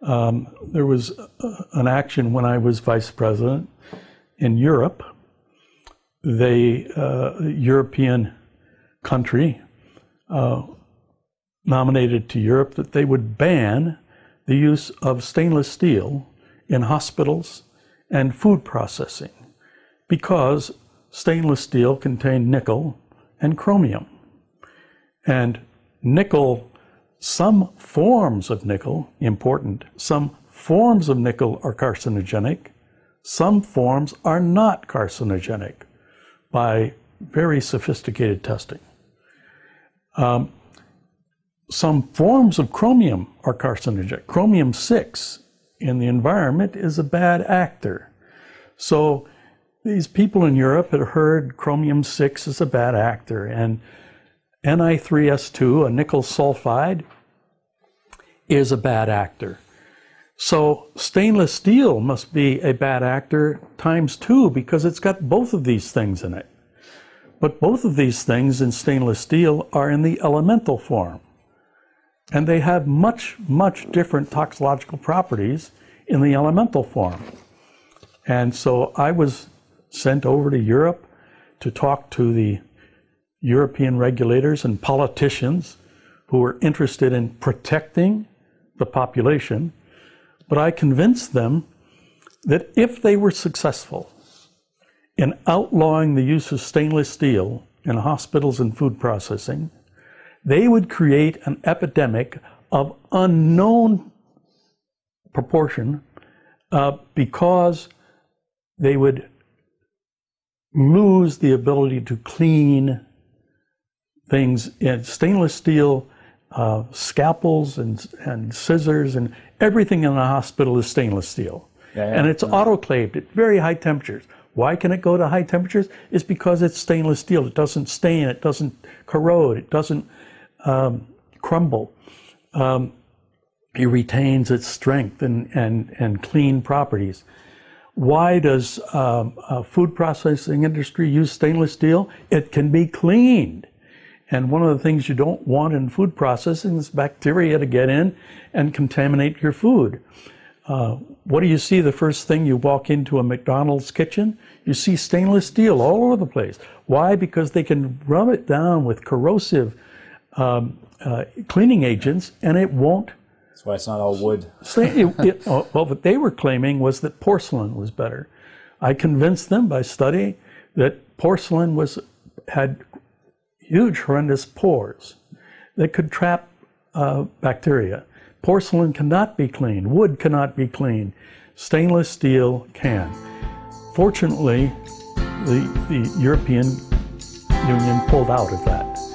There was an action when I was vice president in Europe. The European country nominated to Europe that they would ban the use of stainless steel in hospitals and food processing because stainless steel contained nickel and chromium. And nickel, some forms of nickel, important, some forms of nickel are carcinogenic, some forms are not carcinogenic by very sophisticated testing. Some forms of chromium are carcinogenic. Chromium-6 in the environment is a bad actor. So these people in Europe had heard chromium-6 is a bad actor, and Ni3S2, a nickel sulfide, is a bad actor. So stainless steel must be a bad actor ×2 because it's got both of these things in it. But both of these things in stainless steel are in the elemental form. And they have much, much different toxicological properties in the elemental form. And so I was sent over to Europe to talk to the European regulators and politicians who were interested in protecting the population. But I convinced them that if they were successful in outlawing the use of stainless steel in hospitals and food processing, they would create an epidemic of unknown proportion because they would lose the ability to clean things in stainless steel, scalpels and scissors, and everything in a hospital is stainless steel. Yeah, yeah. And it's autoclaved at very high temperatures. Why can it go to high temperatures? It's because it's stainless steel. It doesn't stain, it doesn't corrode, it doesn't crumble. It retains its strength and clean properties. Why does a food processing industry use stainless steel? It can be cleaned. And one of the things you don't want in food processing is bacteria to get in and contaminate your food. What do you see the first thing you walk into a McDonald's kitchen? You see stainless steel all over the place. Why? Because they can rub it down with corrosive cleaning agents and it won't. That's why it's not all wood. Well, what they were claiming was that porcelain was better. I convinced them by study that porcelain had huge, horrendous pores that could trap bacteria. Porcelain cannot be cleaned. Wood cannot be cleaned. Stainless steel can. Fortunately, the European Union pulled out of that.